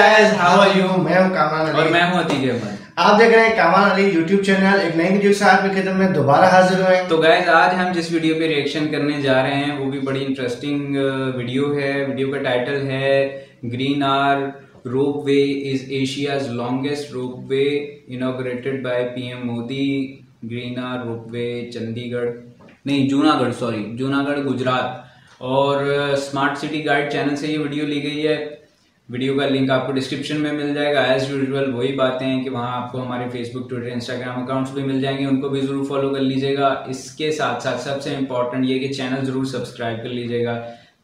guys, how are you? मैं हूं कामरान अली और मैं हूं अतीक अहमद। आप देख रहे हैं कामरान अली YouTube चैनल। एक नई वीडियो के साथ में खेत में दोबारा हाजिर हुए। तो गाइज आज हम जिस वीडियो पे रिएक्शन करने जा रहे हैं वो भी बड़ी इंटरेस्टिंग वीडियो है। वीडियो का टाइटल है Girnar ropeway is Asia's longest ropeway inaugurated by PM Modi. Girnar ropeway Junagadh Gujarat और स्मार्ट सिटी गाइड चैनल से ये वीडियो ली गई है। वीडियो का लिंक आपको डिस्क्रिप्शन में मिल जाएगा। एज यूजुअल वही बातें हैं कि वहाँ आपको हमारे फेसबुक, ट्विटर, इंस्टाग्राम अकाउंट्स भी मिल जाएंगे, उनको भी ज़रूर फॉलो कर लीजिएगा। इसके साथ साथ सबसे इम्पॉर्टेंट ये कि चैनल ज़रूर सब्सक्राइब कर लीजिएगा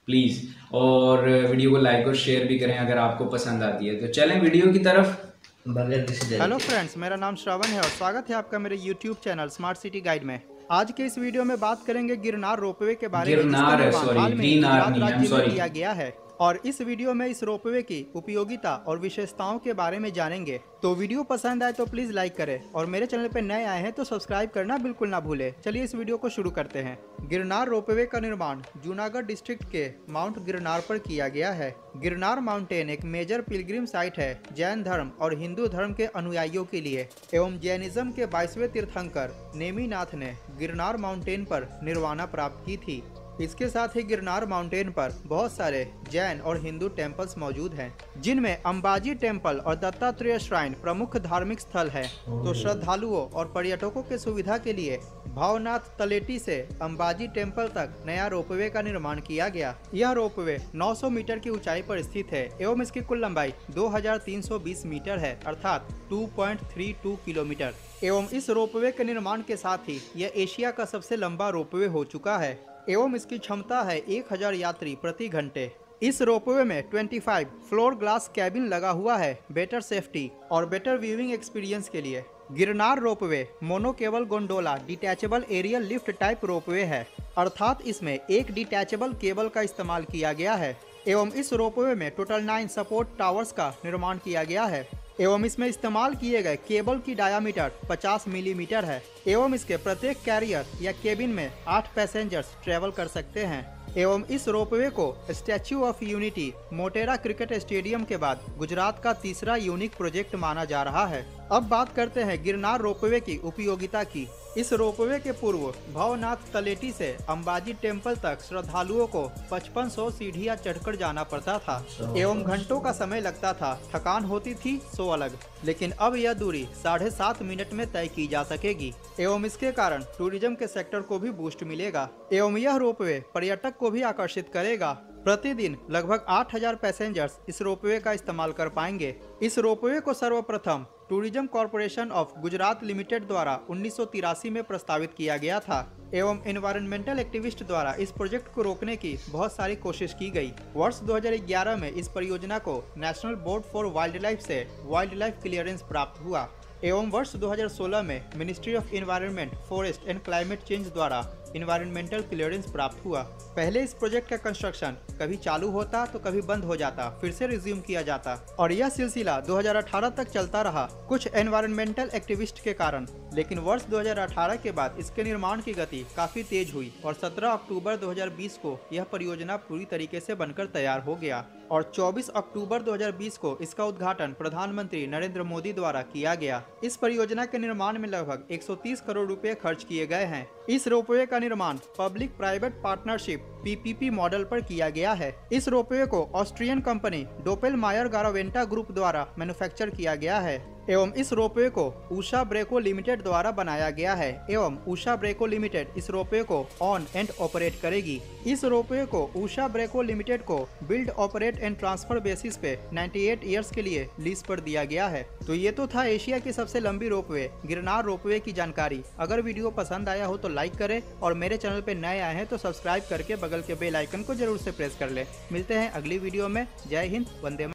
प्लीज़, और वीडियो को लाइक और शेयर भी करें अगर आपको पसंद आती है। तो चलें वीडियो की तरफ। हेलो फ्रेंड्स, मेरा नाम श्रवण है और स्वागत है आपका मेरे YouTube channel smart city guide में। आज के इस वीडियो में बात करेंगे गिरनार रोपवे के बारे में, किया गया है, और इस वीडियो में इस रोपवे की उपयोगिता और विशेषताओं के बारे में जानेंगे। तो वीडियो पसंद आए तो प्लीज लाइक करें और मेरे चैनल पर नए आए हैं तो सब्सक्राइब करना बिल्कुल ना भूले। चलिए इस वीडियो को शुरू करते हैं। गिरनार रोपवे का निर्माण जूनागढ़ डिस्ट्रिक्ट के माउंट गिरनार पर किया गया है। गिरनार माउंटेन एक मेजर पिलग्रिम साइट है जैन धर्म और हिंदू धर्म के अनुयायियों के लिए, एवं जैनिज्म के 22वें तीर्थंकर नेमीनाथ ने गिरनार माउंटेन पर निर्वाणा प्राप्त की थी। इसके साथ ही गिरनार माउंटेन पर बहुत सारे जैन और हिंदू टेम्पल्स मौजूद हैं, जिनमें अंबाजी टेम्पल और दत्तात्रेय श्राइन प्रमुख धार्मिक स्थल है। तो श्रद्धालुओं और पर्यटकों के सुविधा के लिए भावनाथ तलेटी से अंबाजी टेम्पल तक नया रोपवे का निर्माण किया गया। यह रोपवे 900 मीटर की ऊंचाई पर स्थित है एवं इसकी कुल लंबाई 2320 मीटर है, अर्थात 2.32 किलोमीटर। एवं इस रोपवे के निर्माण के साथ ही यह एशिया का सबसे लंबा रोपवे हो चुका है एवं इसकी क्षमता है 1000 यात्री प्रति घंटे। इस रोपवे में 25 फ्लोर ग्लास कैबिन लगा हुआ है बेटर सेफ्टी और बेटर व्यूइंग एक्सपीरियंस के लिए। Girnar ropeway monocable gondola detachable aerial lift type ropeway है, अर्थात इसमें एक डिटैचेबल केबल का इस्तेमाल किया गया है। एवं इस रोपवे में टोटल 9 सपोर्ट टावर्स का निर्माण किया गया है एवं इसमें इस्तेमाल किए गए केबल की डायामीटर 50 मिलीमीटर है एवं इसके प्रत्येक कैरियर या केबिन में 8 पैसेंजर्स ट्रेवल कर सकते हैं। एवं इस रोपवे को statue of unity Motera cricket stadium के बाद गुजरात का तीसरा यूनिक प्रोजेक्ट माना जा रहा है। अब बात करते हैं गिरनार रोपवे की उपयोगिता की। इस रोपवे के पूर्व भवनाथ तलेटी से अंबाजी टेम्पल तक श्रद्धालुओं को 5500 सीढ़ियां चढ़कर जाना पड़ता था एवं घंटों का समय लगता था, थकान होती थी सो अलग, लेकिन अब यह दूरी 7.5 मिनट में तय की जा सकेगी एवं इसके कारण टूरिज्म के सेक्टर को भी बूस्ट मिलेगा एवं यह रोपवे पर्यटक को भी आकर्षित करेगा। प्रतिदिन लगभग 8000 पैसेंजर्स इस रोपवे का इस्तेमाल कर पाएंगे। इस रोपवे को सर्वप्रथम tourism corporation of Gujarat limited द्वारा 1983 में प्रस्तावित किया गया था एवं एनवायरमेंटल एक्टिविस्ट द्वारा इस प्रोजेक्ट को रोकने की बहुत सारी कोशिश की गई। वर्ष 2011 में इस परियोजना को national board for wild life से वाइल्ड लाइफ क्लियरेंस प्राप्त हुआ एवं वर्ष 2016 में ministry of environment forest and climate change द्वारा एनवायरमेंटल क्लियरेंस प्राप्त हुआ। पहले इस प्रोजेक्ट का कंस्ट्रक्शन कभी चालू होता तो कभी बंद हो जाता, फिर से रिज्यूम किया जाता और यह सिलसिला 2018 तक चलता रहा, कुछ एनवायरमेंटल एक्टिविस्ट के कारण। लेकिन वर्ष 2018 के बाद इसके निर्माण की गति काफी तेज हुई और 17 अक्टूबर 2020 को यह परियोजना पूरी तरीके से बनकर तैयार हो गया और 24 अक्टूबर 2020 को इसका उद्घाटन प्रधानमंत्री नरेंद्र मोदी द्वारा किया गया। इस परियोजना के निर्माण में लगभग 130 करोड़ रुपए खर्च किए गए हैं। इस रोपवे का निर्माण public private partnership PPP model पर किया गया है। इस रोपवे को Austrian company Doppelmayr Garaventa group द्वारा मैन्युफैक्चर किया गया है एवं इस रोपवे को उषा ब्रेको लिमिटेड द्वारा बनाया गया है एवं उषा ब्रेको लिमिटेड इस रोपवे को ऑन एंड ऑपरेट करेगी। इस रोपवे को उषा ब्रेको लिमिटेड को build, operate and transfer basis पे 98 इयर्स के लिए लीज पर दिया गया है। तो ये तो था एशिया की सबसे लंबी रोपवे गिरनार रोपवे की जानकारी। अगर वीडियो पसंद आया हो तो लाइक करे और मेरे चैनल पे नए आए हैं तो सब्सक्राइब करके बगल के बेल आइकन को जरूर से प्रेस कर ले। मिलते हैं अगली वीडियो में। जय हिंद, वंदे।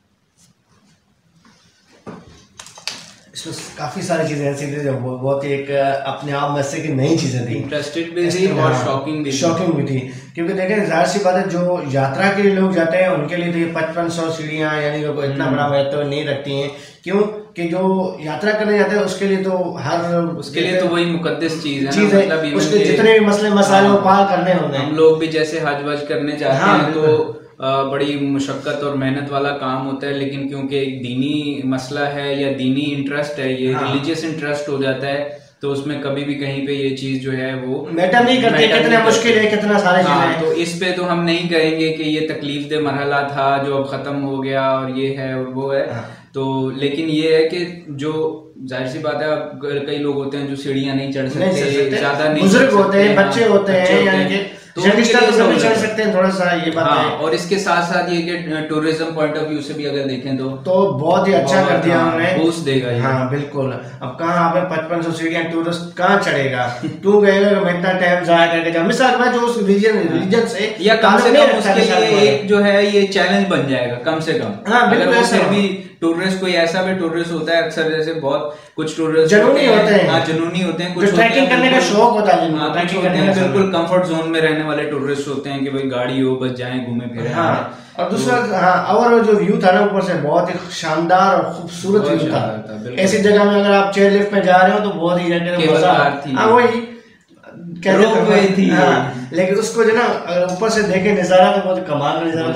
इसमें काफी सारी चीजें ऐसी थी जो बहुत एक अपने आप में से कि नई चीजें थी, इंटरेस्टेड भी थी और शॉकिंग भी थी, क्योंकि देखें जाहिर सी बात है जो यात्रा के लिए लोग जाते हैं उनके लिए तो ये 5500 सीढ़ियाँ यानी कि इतना बड़ा महत्व नहीं रखती हैं। क्यों कि जो यात्रा करने जाते हैं उसके लिए तो हर उसके लिए तो वही मुकद्दस चीज है, मतलब उसके जितने भी मसले मसाले पार करने होते हैं। हम लोग भी जैसे हज वज करने जाते हैं तो बड़ी मुशक्क़त और मेहनत वाला काम होता है, लेकिन क्योंकि एक दीनी मसला है या दीनी इंटरेस्ट है, ये रिलीजियस इंटरेस्ट हो जाता है, तो उसमें कभी भी कहीं पे ये चीज़ जो है वो मैटर नहीं करते, कितना मुश्किल है, कितना सारे चीज़ें। तो इस पे तो हम नहीं कहेंगे कि ये तकलीफ दे मरहला था जो अब ख़त्म हो गया और ये है और वो है। तो लेकिन ये है कि जो जाहिर सी बात है, अब कई लोग होते हैं जो सीढ़ियाँ नहीं चढ़ सकते, ज़्यादा नहीं, बुजुर्ग होते हैं, बच्चे होते हैं, यानी कि तो चल सकते हैं थोड़ा सा, ये बात है। और इसके साथ साथ ये कि टूरिज्म पॉइंट ऑफ व्यू से भी अगर देखें तो बहुत ही अच्छा कर दिया उन्होंने, बूस्ट देगा। हाँ बिल्कुल, अब कहाँ पे 5500 सीढ़ियाँ टूरिस्ट कहाँ चढ़ेगा, तू गएगा तो इतना टाइम जाया करेगा। मिसाल जो उस रीजन से या कम से कम उसके लिए एक जो है ये चैलेंज बन जाएगा कम से कम। हाँ बिल्कुल, टूरिस्ट कोई ऐसा भी टूरिस्ट होता है अक्सर, जैसे बहुत कुछ टूरिस्ट जुनूनी होते हैं, हाँ जुनूनी होते हैं, कुछ ट्रैकिंग करने का शौक होता है, हाँ ट्रैकिंग करने का, बिल्कुल कंफर्ट जोन में रहने वाले टूरिस्ट होते हैं कि भाई गाड़ी हो बस जाएं घूमे फिरे। हाँ और दूसरा, हाँ और जो व्यू था ना ऊपर से, बहुत ही शानदार और खूबसूरत व्यू था। ऐसी जगह में अगर आप चेयर लिफ्ट में जा रहे हो तो बहुत ही मजा, वही थी। हाँ, लेकिन उसको जो ना ऊपर से देखे नजारा तो बहुत कमाल नजारा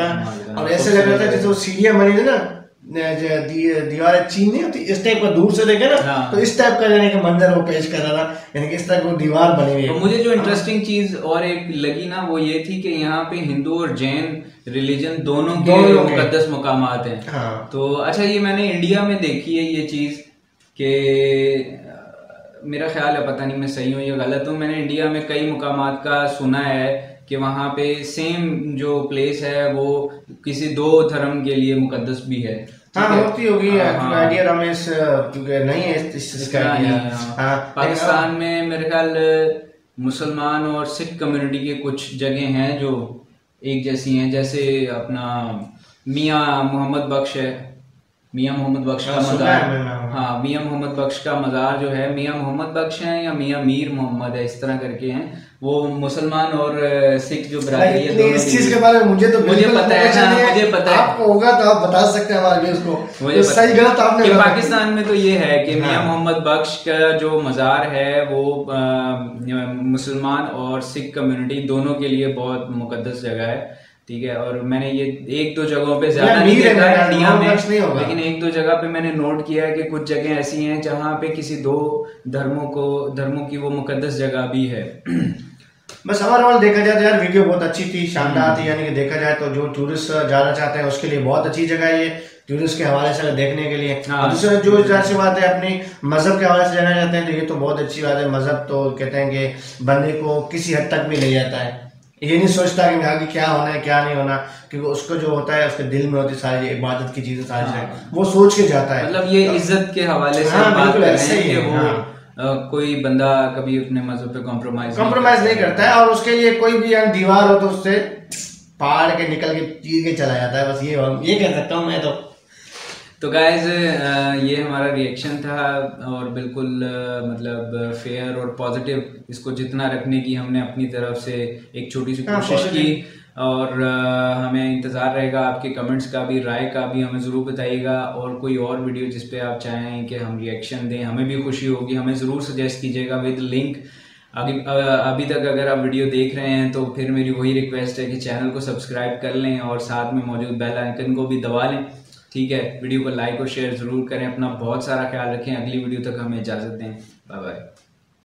था। और ऐसे लग रहा था जैसे सीढ़ियां बनी थी ना, दीवार चीन नहीं होती, इस टाइप का दूर से देखे ना, हाँ। तो इस टाइप का यानी कि मंजर वो पेश कर रहा था, यानी कि इस टाइप की दीवार बनी हुई है। तो मुझे जो इंटरेस्टिंग चीज और एक लगी ना, वो ये थी कि यहाँ पे हिंदू और जैन रिलीजन दोनों के मुकद्दस मुकामात हैं। हाँ। तो अच्छा, ये मैंने इंडिया में देखी है ये चीज, के मेरा ख्याल है, पता नहीं मैं सही हूँ या गलत हूँ, मैंने इंडिया में कई मुकामात का सुना है कि वहाँ पे सेम जो प्लेस है वो किसी दो धर्म के लिए मुकद्दस भी है। हाँ होती होगी, आइडिया रमेश क्योंकि नहीं है इस चीज का। हाँ पाकिस्तान में मेरे ख्याल मुसलमान और सिख कम्युनिटी के कुछ जगह हैं जो एक जैसी हैं, जैसे अपना मियां मोहम्मद बख्श है, मियां मोहम्मद बख्श का मज़ार, हाँ मियां मोहम्मद बख्श का मज़ार जो है, मियां मोहम्मद बख्श हैं या मियां मीर मोहम्मद है, इस तरह करके हैं, वो मुसलमान और सिख जो बरादरी। इस चीज के बारे में मुझे तो मुझे पता है ना, मुझे पता है, आपको होगा तो आप बता सकते हैं हमारे उसको, मुझे सही गलत आपने। पाकिस्तान में तो ये है कि मियां मोहम्मद बख्श का जो मज़ार है वो मुसलमान और सिख कम्युनिटी दोनों के लिए बहुत मुकद्दस जगह है, ठीक है। और मैंने ये एक दो जगहों पे ज्यादा नहीं देखा इंडिया में, लेकिन एक दो जगह पे मैंने नोट किया है कि कुछ जगह ऐसी हैं जहाँ पे किसी दो धर्मों की वो मुकद्दस जगह भी है। बस ओवरऑल देखा जाए तो यार वीडियो बहुत अच्छी थी, शानदार थी, यानी कि देखा जाए तो जो टूरिस्ट जाना चाहते हैं उसके लिए बहुत अच्छी जगह ये, टूरिस्ट के हवाले से देखने के लिए। हाँ, दूसरा जो अच्छी बात है, अपनी मजहब के हवाले से जाना चाहते हैं तो ये तो बहुत अच्छी बात है। मजहब तो कहते हैं कि बंदे को किसी हद तक भी ले जाता है, ये नहीं सोचता कि आगे क्या होना है क्या नहीं होना, क्योंकि उसको जो होता है उसके दिल में होती सारी इबादत की चीजें, सारी चीजें वो सोच के जाता है, मतलब ये इज्जत के हवाले से। हाँ, बात ऐसे ही है, हाँ। कोई बंदा कभी अपने मजहब पे कॉम्प्रोमाइज नहीं करता है, और उसके लिए कोई भी दीवार हो तो उससे पहाड़ के निकल के चीर के चला जाता है, बस ये कह सकता हूँ मैं तो गाइज ये हमारा रिएक्शन था, और बिल्कुल मतलब फेयर और पॉजिटिव इसको जितना रखने की हमने अपनी तरफ से एक छोटी सी कोशिश की, और हमें इंतज़ार रहेगा आपके कमेंट्स का भी, राय का भी, हमें ज़रूर बताइएगा, और कोई और वीडियो जिस पे आप चाहें कि हम रिएक्शन दें, हमें भी खुशी होगी, हमें ज़रूर सजेस्ट कीजिएगा विद लिंक। अभी तक अगर आप वीडियो देख रहे हैं तो फिर मेरी वही रिक्वेस्ट है कि चैनल को सब्सक्राइब कर लें और साथ में मौजूद बेल आइकन को भी दबा लें, ठीक है। वीडियो को लाइक और शेयर ज़रूर करें, अपना बहुत सारा ख्याल रखें, अगली वीडियो तक हमें इजाज़त दें, बाय बाय।